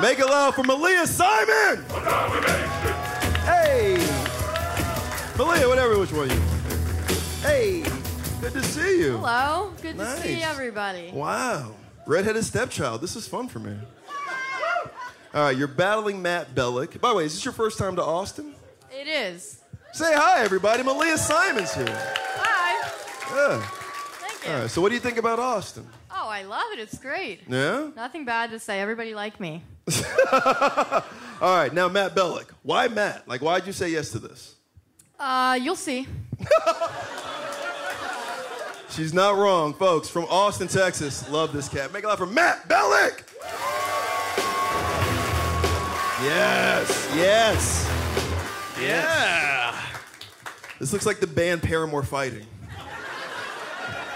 Make it loud for Malia Simon! Hey! Malia, whatever, which one of you? Hey, good to see you. Hello, good to see everybody. Wow, redheaded stepchild, this is fun for me. All right, you're battling Matt Bellak. By the way, is this your first time to Austin? It is. Say hi, everybody. Malia Simon's here. Hi. Yeah. Thank you. All right, so what do you think about Austin? Oh, I love it. It's great. Yeah? Nothing bad to say. Everybody like me. All right, now Matt Bellak. Why Matt? Like, why'd you say yes to this? You'll see. She's not wrong, folks. From Austin, Texas. Love this cat. Make it loud for Matt Bellak! Yes, yes, yeah. This looks like the band Paramore fighting.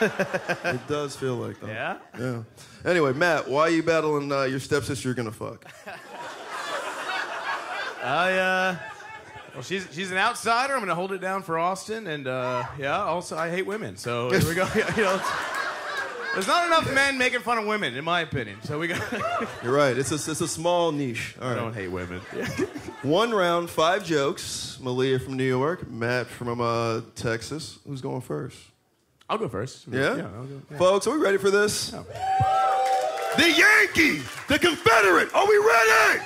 It does feel like that. Yeah? Yeah. Anyway, Matt, why are you battling your stepsister you're gonna fuck? Well, she's an outsider. I'm gonna hold it down for Austin, and yeah, also I hate women, so here we go. You know, there's not enough men making fun of women, in my opinion. So we got. You're right. It's a small niche. All right. I don't hate women. One round, 5 jokes. Malia from New York, Matt from Texas. Who's going first? I'll go first. Yeah? Yeah, I'll go, yeah. Folks, are we ready for this? No. The Yankee, the Confederate. Are we ready?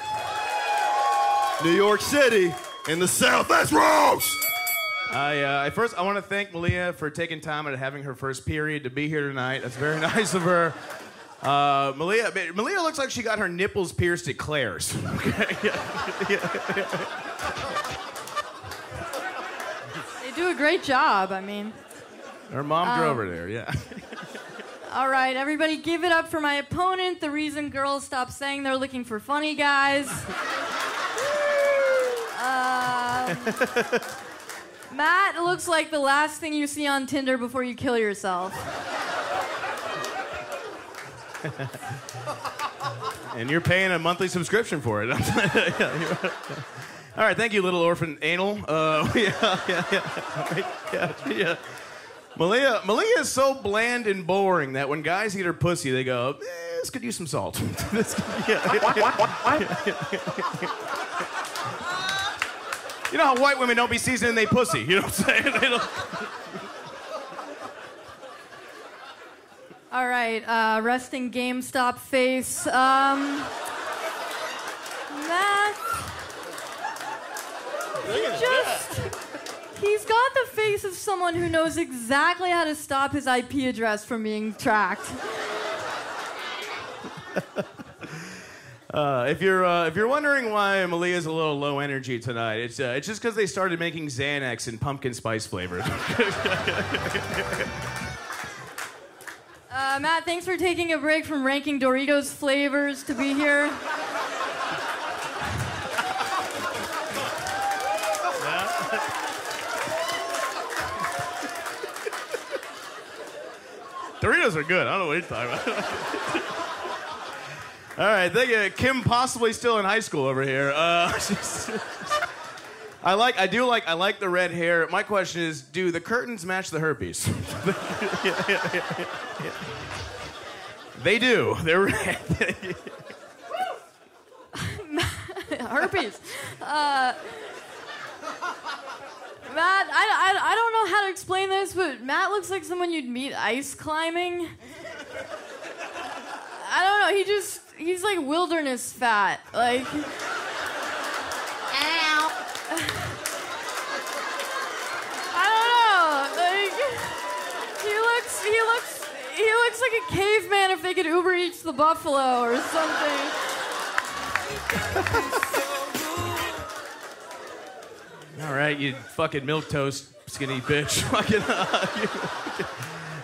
New York City in the South. That's Rose. I want to thank Malia for taking time and having her first period to be here tonight. That's very nice of her. Malia looks like she got her nipples pierced at Claire's. Okay. Yeah. They do a great job, I mean. Her mom drove her there, yeah. All right, everybody give it up for my opponent. The reason girls stop saying they're looking for funny guys. Matt looks like the last thing you see on Tinder before you kill yourself. And you're paying a monthly subscription for it. All right, thank you, little orphan anal. Yeah. Malia is so bland and boring that when guys eat her pussy, they go, this could use some salt. You know how white women don't be seasoning they pussy, you know what I'm saying? They don't... All right, resting GameStop face. Matt, he's got the face of someone who knows exactly how to stop his IP address from being tracked. If you're wondering why Malia's a little low energy tonight, it's just because they started making Xanax in pumpkin spice flavors. Matt, thanks for taking a break from ranking Doritos flavors to be here. Doritos are good. I don't know what you're talking about. All right, thank you. Kim, possibly still in high school over here. I like the red hair. My question is, do the curtains match the herpes? Yeah. They do. They're red. Herpes. Matt, I don't know how to explain this, but Matt looks like someone you'd meet ice climbing. I don't know. He's like wilderness fat. Like. Ow. I don't know. Like he looks like a caveman if they could Uber Eats the buffalo or something. All right, you fucking milquetoast skinny bitch.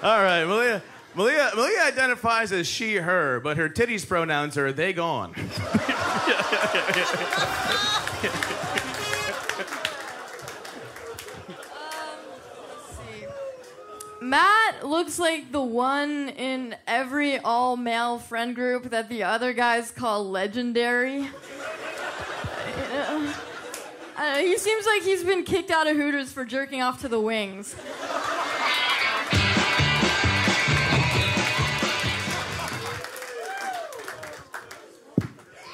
All right, Malia. Malia identifies as she, her, but her titties pronouns are they gone. Let's see. Matt looks like the one in every all-male friend group that the other guys call legendary. I don't know, he seems like he's been kicked out of Hooters for jerking off to the wings.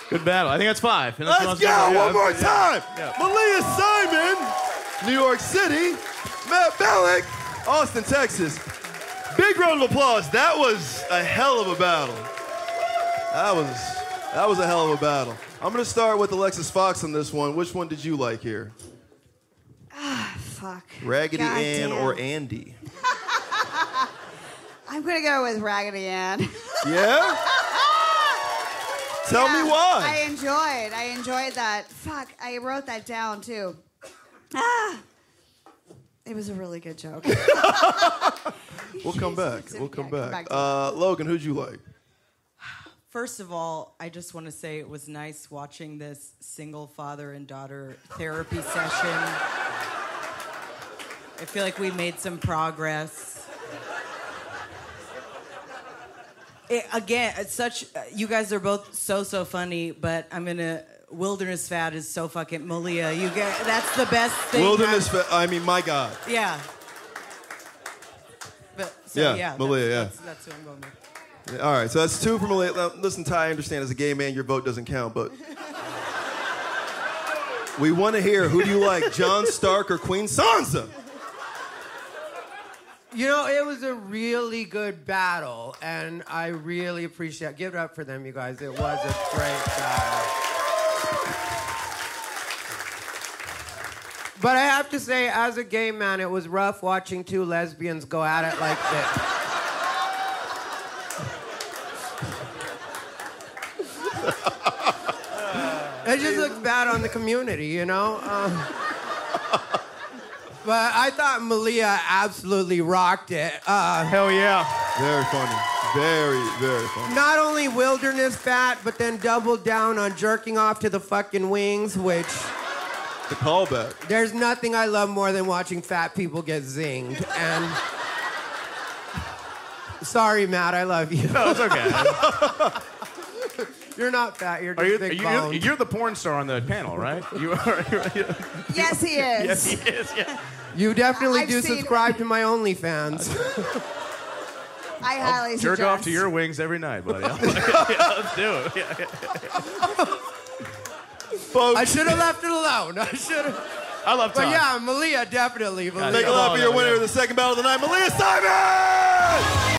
Good battle. I think that's five. And that's Let's go one more time. Yeah. Malia Simon, New York City. Matt Bellak, Austin, Texas. Big round of applause. That was a hell of a battle. That was a hell of a battle. I'm going to start with Alexis Fawx on this one. Which one did you like here? Ah, fuck. Raggedy Ann or Andy? I'm going to go with Raggedy Ann. Yeah? Tell me why. I enjoyed that. Fuck, I wrote that down too. Ah, it was a really good joke. We'll come back. Logan, who'd you like? First of all, I just want to say it was nice watching this single father and daughter therapy session. I feel like we made some progress. You guys are both so funny, but I'm gonna, Wilderness Fad is so fucking, Malia, you guys, that's the best thing. Wilderness Fad, I mean, my God. Yeah. But, so, yeah Malia, That's who I'm going with. Yeah, all right, so that's two for Malia. Now, listen, Ty, I understand as a gay man, your vote doesn't count, but we want to hear, who do you like, Jon Stark or Queen Sansa? You know, it was a really good battle, and I really appreciate it. Give it up for them, you guys. It was a great battle. But I have to say, as a gay man, it was rough watching two lesbians go at it like this. It just looks bad on the community, you know? But I thought Malia absolutely rocked it. Hell yeah. Very funny. Very, very funny. Not only Wilderness Fat, but then doubled down on jerking off to the fucking wings, which... The callback. There's nothing I love more than watching fat people get zinged. And... Sorry, Matt, I love you. No, it's okay. You're not fat, you're just big boned. You're the porn star on the panel, right? You are. Yes, he is. Yes, he is, yeah. You definitely do subscribe to my OnlyFans. I highly suggest. Jerk off to your wings every night, buddy. Let's do it. Folks. I should have left it alone. I should have. I love Tom. But yeah, Malia, definitely. Make a lot for your winner of the second battle of the night, Malia Simon!